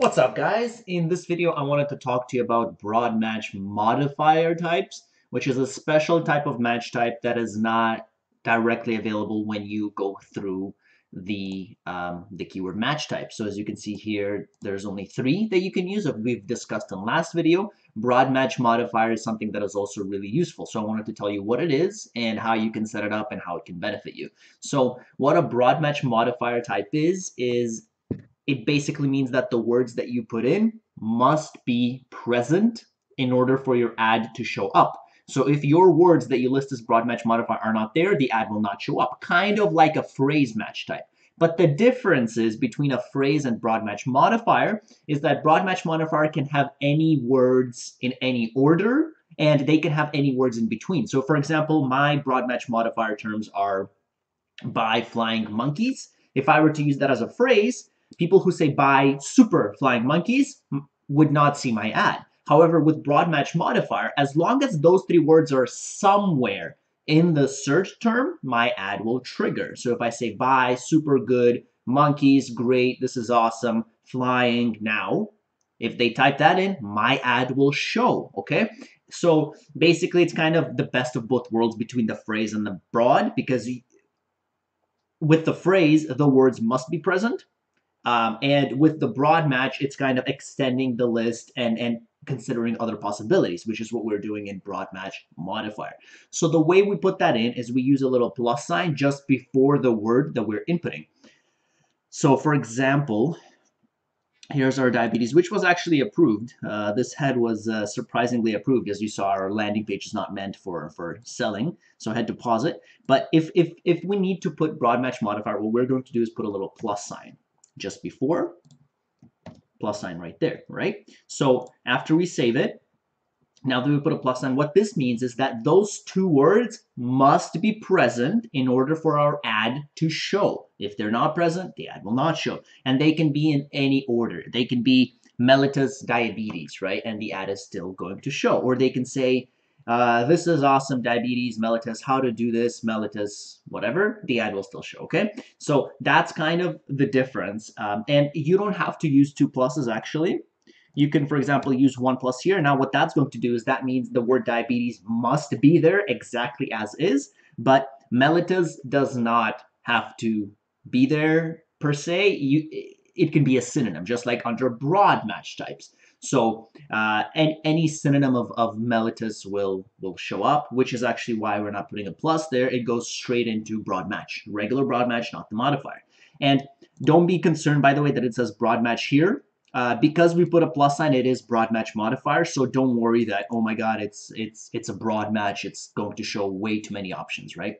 What's up guys? In this video I wanted to talk to you about broad match modifier types, which is a special type of match type that is not directly available when you go through the keyword match type. So as you can see here, there's only three that you can use that we've discussed in last video. Broad match modifier is something that is also really useful. So I wanted to tell you what it is and how you can set it up and how it can benefit you. So what a broad match modifier type is it basically means that the words that you put in must be present in order for your ad to show up. So if your words that you list as broad match modifier are not there, the ad will not show up, kind of like a phrase match type. But the difference is between a phrase and broad match modifier is that broad match modifier can have any words in any order, and they can have any words in between. So for example, my broad match modifier terms are "by flying monkeys." If I were to use that as a phrase, people who say "by super flying monkeys" would not see my ad. However, with broad match modifier, as long as those three words are somewhere in the search term, my ad will trigger. So if I say "by super good, monkeys great, this is awesome, flying now," if they type that in, my ad will show, okay? So basically it's kind of the best of both worlds between the phrase and the broad, because with the phrase, the words must be present. And with the broad match, it's kind of extending the list and considering other possibilities, which is what we're doing in broad match modifier. So the way we put that in is we use a little plus sign just before the word that we're inputting. So for example, here's our diabetes, which was actually approved. This head was surprisingly approved. As you saw, our landing page is not meant for selling, so I had to pause it. But if we need to put broad match modifier, what we're going to do is put a little plus sign just before, plus sign right there, right? So after we save it, now that we put a plus sign, what this means is that those two words must be present in order for our ad to show. If they're not present, the ad will not show. And they can be in any order. They can be "Melita's diabetes," right? And the ad is still going to show. Or they can say, "This is awesome, diabetes, Melita's, how to do this, Melita's," whatever, the ad will still show, okay? So that's kind of the difference. And you don't have to use two pluses, actually. You can, for example, use one plus here. Now what that's going to do is that means the word diabetes must be there exactly as is, but Melita's does not have to be there per se. It can be a synonym, just like under broad match types. So any synonym of Melita's will show up, which is actually why we're not putting a plus there. It goes straight into broad match, regular broad match, not the modifier. And don't be concerned, by the way, that it says broad match here. Because we put a plus sign, it is broad match modifier, so don't worry that, oh my god, it's a broad match, it's going to show way too many options, right?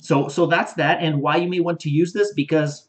So that's that, and why you may want to use this, because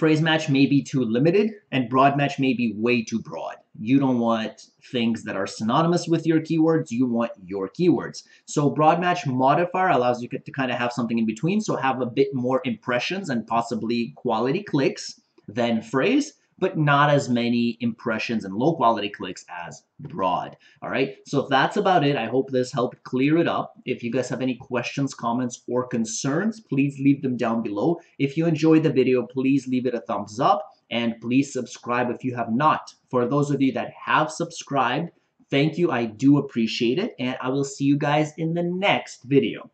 phrase match may be too limited and broad match may be way too broad. You don't want things that are synonymous with your keywords, you want your keywords. So broad match modifier allows you to kind of have something in between, so have a bit more impressions and possibly quality clicks than phrase, but not as many impressions and low quality clicks as broad. All right, so that's about it. I hope this helped clear it up. If you guys have any questions, comments, or concerns, please leave them down below. If you enjoyed the video, please leave it a thumbs up and please subscribe if you have not. For those of you that have subscribed, thank you. I do appreciate it, and I will see you guys in the next video.